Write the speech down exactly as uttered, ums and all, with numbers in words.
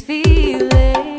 this feeling.